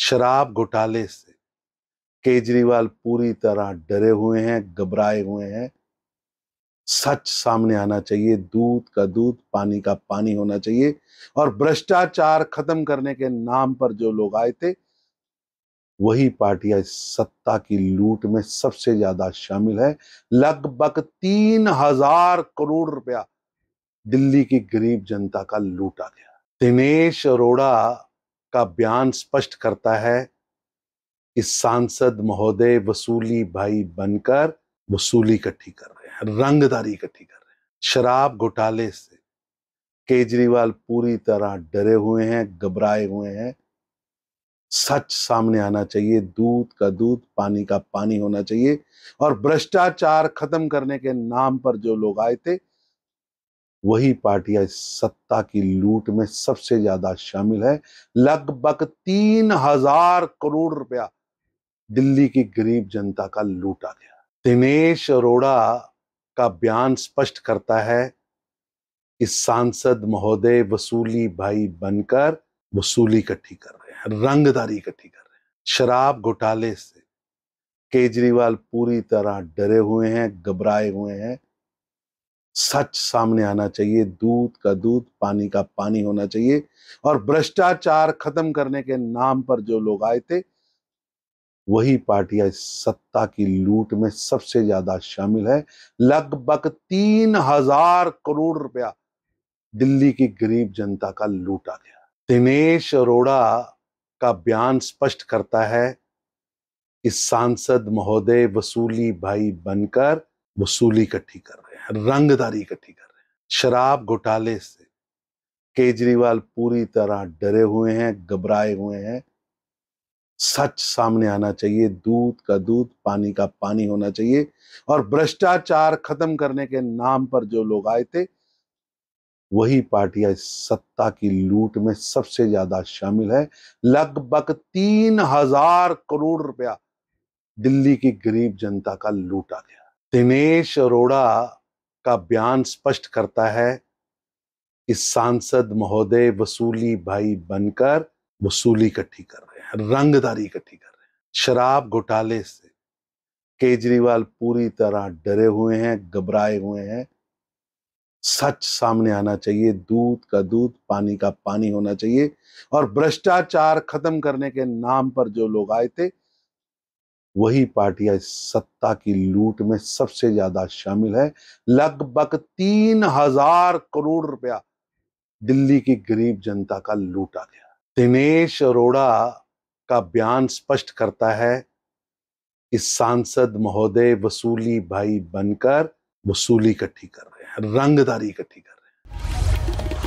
शराब घोटाले से केजरीवाल पूरी तरह डरे हुए हैं, घबराए हुए हैं। सच सामने आना चाहिए, दूध का दूध पानी का पानी होना चाहिए। और भ्रष्टाचार खत्म करने के नाम पर जो लोग आए थे, वही पार्टियां सत्ता की लूट में सबसे ज्यादा शामिल है। लगभग 3000 करोड़ रुपया दिल्ली की गरीब जनता का लूटा गया। दिनेश अरोड़ा का बयान स्पष्ट करता है कि सांसद महोदय वसूली भाई बनकर वसूली इकट्ठी कर रहे हैं, रंगदारी इकट्ठी कर रहे हैं। शराब घोटाले से केजरीवाल पूरी तरह डरे हुए हैं, घबराए हुए हैं। सच सामने आना चाहिए, दूध का दूध पानी का पानी होना चाहिए। और भ्रष्टाचार खत्म करने के नाम पर जो लोग आए थे, वही पार्टियां सत्ता की लूट में सबसे ज्यादा शामिल है। लगभग 3000 करोड़ रुपया दिल्ली की गरीब जनता का लूटा गया। दिनेश अरोड़ा का बयान स्पष्ट करता है कि सांसद महोदय वसूली भाई बनकर वसूली इकट्ठी कर रहे हैं, रंगदारी इकट्ठी कर रहे हैं। शराब घोटाले से केजरीवाल पूरी तरह डरे हुए हैं, घबराए हुए हैं। सच सामने आना चाहिए, दूध का दूध पानी का पानी होना चाहिए। और भ्रष्टाचार खत्म करने के नाम पर जो लोग आए थे, वही पार्टियां सत्ता की लूट में सबसे ज्यादा शामिल है। लगभग 3000 करोड़ रुपया दिल्ली की गरीब जनता का लूटा गया। दिनेश अरोड़ा का बयान स्पष्ट करता है कि सांसद महोदय वसूली भाई बनकर वसूली इकट्ठी कर रहे हैं, रंगदारी इकट्ठी कर रहे हैं। शराब घोटाले से केजरीवाल पूरी तरह डरे हुए हैं, घबराए हुए हैं। सच सामने आना चाहिए, दूध का दूध पानी का पानी होना चाहिए। और भ्रष्टाचार खत्म करने के नाम पर जो लोग आए थे, वही पार्टियां सत्ता की लूट में सबसे ज्यादा शामिल है। लगभग 3000 करोड़ रुपया दिल्ली की गरीब जनता का लूटा गया। दिनेश अरोड़ा का बयान स्पष्ट करता है कि सांसद महोदय वसूली भाई बनकर वसूली इकट्ठी कर रहे हैं, रंगदारी इकट्ठी कर रहे हैं। शराब घोटाले से केजरीवाल पूरी तरह डरे हुए हैं, घबराए हुए हैं। सच सामने आना चाहिए, दूध का दूध पानी का पानी होना चाहिए। और भ्रष्टाचार खत्म करने के नाम पर जो लोग आए थे, वही पार्टियां सत्ता की लूट में सबसे ज्यादा शामिल है। लगभग 3000 करोड़ रुपया दिल्ली की गरीब जनता का लूटा गया। दिनेश अरोड़ा का बयान स्पष्ट करता है कि सांसद महोदय वसूली भाई बनकर वसूली इकट्ठी कर रहे हैं, रंगदारी इकट्ठी कर रहे हैं।